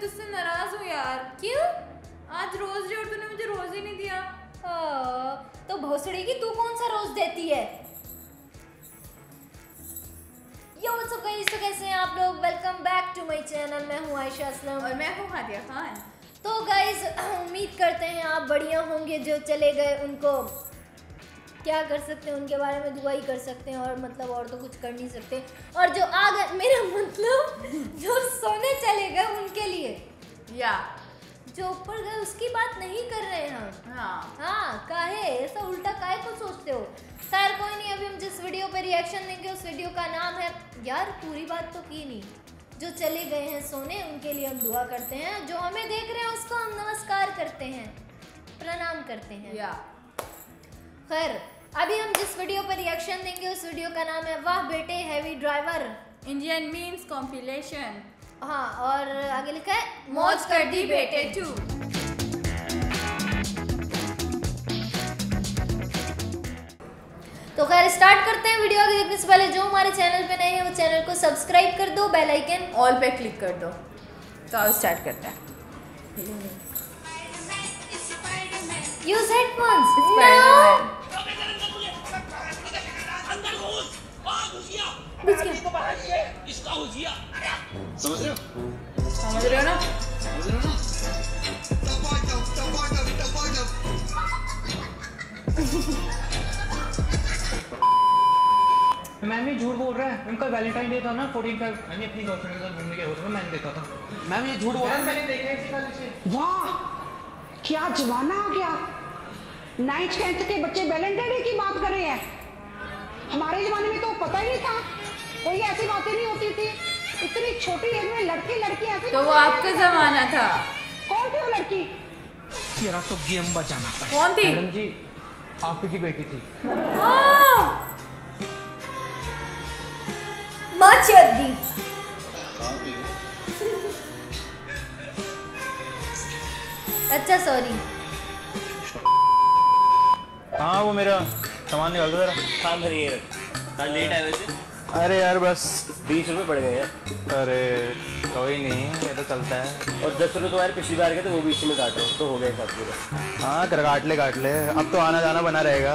तुझसे नाराज हूँ यार। क्यों? आज रोज दिया और तूने मुझे रोज ही नहीं दिया। तो भोसड़ी की तू कौन सा रोज देती है। यो सब गाइस, तो कैसे हैं आप लोग? Welcome back to my channel. मैं हूँ आयशा असलम और मैं हूँ हादिया खान। तो गाइस उम्मीद करते हैं आप बढ़िया होंगे। जो चले गए उनको क्या कर सकते हैं, उनके बारे में दुआ ही कर सकते हैं और मतलब और तो कुछ कर नहीं सकते। और जो आ गए, मेरा मतलब जो सोने चले गए उनके लिए, या जो ऊपर गए उसकी बात नहीं कर रहे हैं हम। हाँ, काहे ऐसा उल्टा काहे को सोचते हो। खैर कोई नहीं, अभी हम जिस वीडियो पे रिएक्शन देंगे उस वीडियो का नाम है, यार पूरी बात तो की नहीं, जो चले गए हैं सोने उनके लिए हम दुआ करते हैं। जो हमें देख रहे हैं उसको हम नमस्कार करते हैं, प्रणाम करते हैं। या खैर अभी हम जिस वीडियो पर रिएक्शन देंगे उस वीडियो का नाम है वाह बेटे heavy driver Indian memes compilation. हाँ, और आगे लिखा है मौज कर दी बेटे टू। तो खैर स्टार्ट करते हैं। वीडियो आगे देखने से पहले जो हमारे चैनल पे नए हैं वो चैनल को सब्सक्राइब कर दो, बेल आइकन ऑल पे क्लिक कर दो। तो स्टार्ट करते हैं। Use headphones. इसका हो गया, समझ रहे हो ना? मैम ये झूठ बोल रहा है। उनका वैलेंटाइन डे था ना 14 का, मैंने अपनी गर्लफ्रेंड के साथ घूमने गया था, मैंने देखा था। मैम ये झूठ बोल रहा है, मैंने देखा इसका पीछे। वाह क्या जमाना आ गया। 9th 10th के बच्चे वैलेंटाइन डे की बात कर रहे हैं। हमारे जमाने में तो पता ही नहीं था, कोई ऐसी बातें नहीं होती थी। इतनी छोटी एज में लड़के लड़कियां ऐसे, तो वो आपका जमाना था। कौन थी वो लड़की? तेरा तो गेम बचाना था। कौन थी? मैडम जी आपकी बेटी थी। अच्छा सॉरी। हाँ वो मेरा सामान निकाल दो जरा, लेट है वैसे। अरे यार बस 20 रुपये बढ़ गए यार। अरे कोई नहीं, ये तो चलता है। और 10 रुपये तो यार पिछली बार के तो वो भी इसी में काटे, तो हो गए साथ पूरा। हाँ कर काट ले, अब तो आना जाना बना रहेगा।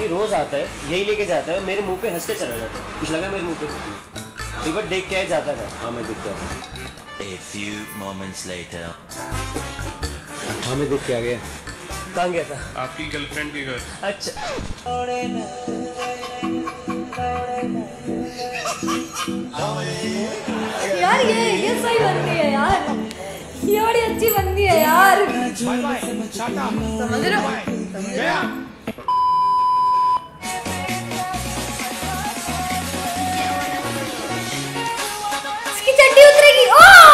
ये रोज आता है, यही लेके जाता है, मेरे मुंह पे हंस के चला जाता है। कुछ लगा मेरे मुंह पे, एक बार देख के जाता था। हाँ मैं देखता हूँ, हमें देख के आ गया। कहाँ गया था? आपकी गर्लफ्रेंड के घर। अच्छा यार ये सही बंदी है यार, ये बड़ी अच्छी बंदी है यार। समझ रहे हो? इसकी चड्डी उतरेगी। ओ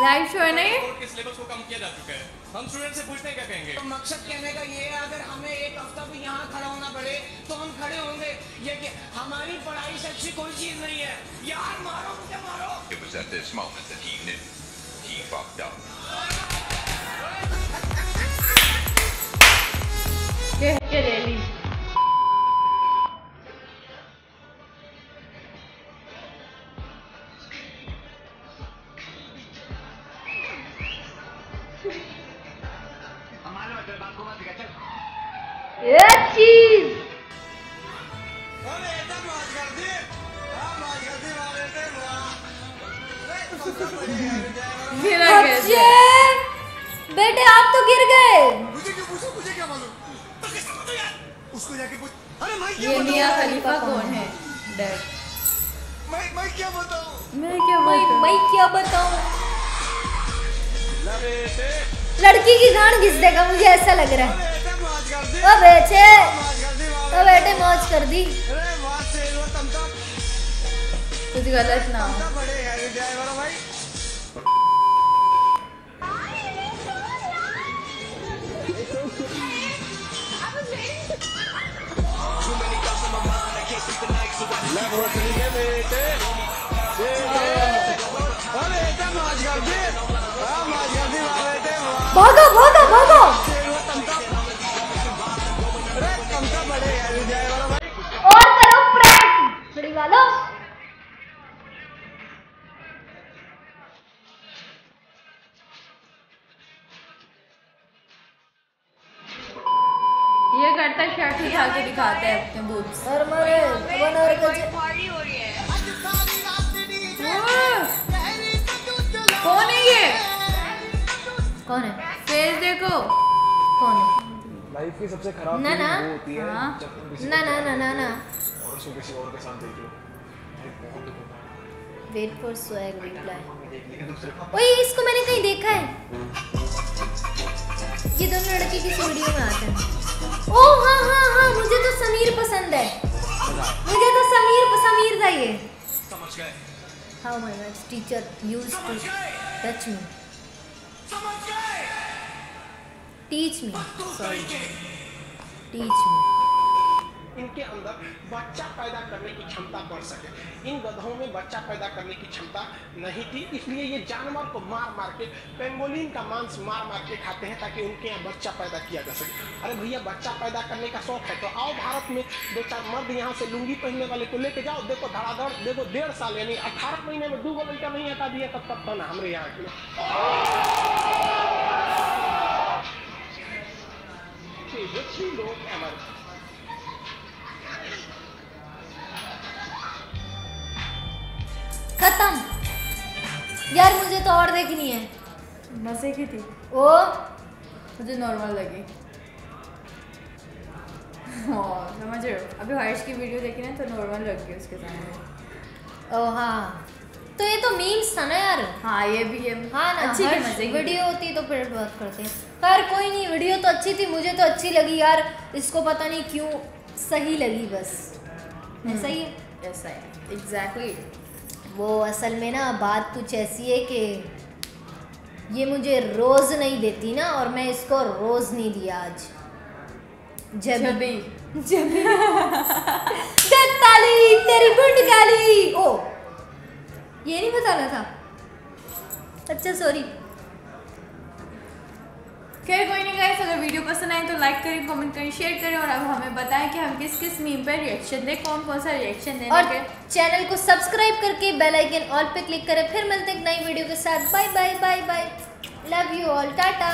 लाइव शो है ना ये, और सिलेबस को कम किया जा चुका है। हम स्टूडेंट से पूछते हैं क्या कहेंगे। तो मकसद कहने का ये है, अगर हमें एक हफ्ता भी यहाँ खड़ा होना पड़े तो हम खड़े होंगे। ये कि हमारी पढ़ाई से अच्छी कोई चीज नहीं है यार। मारो मुझे मारो। It was at this moment that he knew he fucked up. ये रैली चीज। बेटे आप तो गिर गए। मुझे क्या मालूम? उसको जाके पूछ। अरे मैं क्या बताऊं? ये खलीफा कौन है? मैं क्या बताऊं? मैं क्या बताऊं? लड़की की गांड घिस देगा, मुझे ऐसा लग रहा है। ओ बेटे मौज कर दी। कुछ गलत ना हो। भागो भागो भागो। और करो प्रैंक बड़ी वालों। ये करता शर्ट उठा के दिखाते हैं अपने बूट्स। और मरे बनर का पार्टी हो रही है। कौन है ये? कौन है? फेस देखो। कौन है? लाइफ की सबसे खराब चीज वो होती है। ना ना ना ना ना। और उसको किसी और के साथ देख लो। Wait for swag reply. ओए इसको मैंने कहीं देखा है। ये दोनों लड़के किसी वीडियो में आते हैं। ओ हाँ हाँ हाँ मुझे तो समीर पसंद है, मुझे तो समीर था ये। समझ गए। How my God teacher used to touch me, teach me, sorry, teach me। इनके अंदर बच्चा पैदा करने की क्षमता बढ़ सके, इन गधों में बच्चा पैदा करने की क्षमता नहीं थी, इसलिए ये जानवर को मार मार के पेंगोलिन का मांस मार मार के खाते हैं ताकि उनके यहाँ बच्चा पैदा किया जा सके। अरे भैया बच्चा पैदा करने का शौक है तो आओ भारत में दो चार मर्द यहाँ से लुंगी पहनने वाले को लेके जाओ, देखो धड़ाधड़, देखो 1.5 साल यानी 18 महीने में 2 गो लड़का नहीं हटा दिया तब तक बना हमारे यहाँ के लोग हमारे। खत्म यार, मुझे तो और देखनी है। मजे की थी। ओ मुझे नॉर्मल लगी। समझ रहे हो, अभी हर्ष की वीडियो देखी ना तो नॉर्मल लग गई उसके सामने। ओ हाँ तो ये तो मीम्स था ना यार। हाँ ये भी है। हाँ ना अच्छी मजे वीडियो होती तो फिर बात करते हैं, पर कोई नहीं वीडियो तो अच्छी थी, मुझे तो अच्छी लगी यार। इसको पता नहीं क्यों सही लगी, बस ऐसा ही है। ऐसा है एग्जैक्टली। वो असल में ना बात कुछ ऐसी है कि ये मुझे रोज़ नहीं देती ना, और मैं इसको रोज़ नहीं दिया आज। जबी जबी ताली तेरी बुंड गाली। ओ ये नहीं बताना था। अच्छा सॉरी। खैर कोई नहीं गाइस, अगर वीडियो पसंद आए तो लाइक करें, कमेंट करें, शेयर करें, और अब हमें बताएं कि हम किस किस मीम पर रिएक्शन दें, कौन कौन सा रिएक्शन दें, और चैनल को सब्सक्राइब करके बेल आइकन ऑल पे क्लिक करें। फिर मिलते हैं एक नई वीडियो के साथ। Bye bye bye bye, love you all, Tata.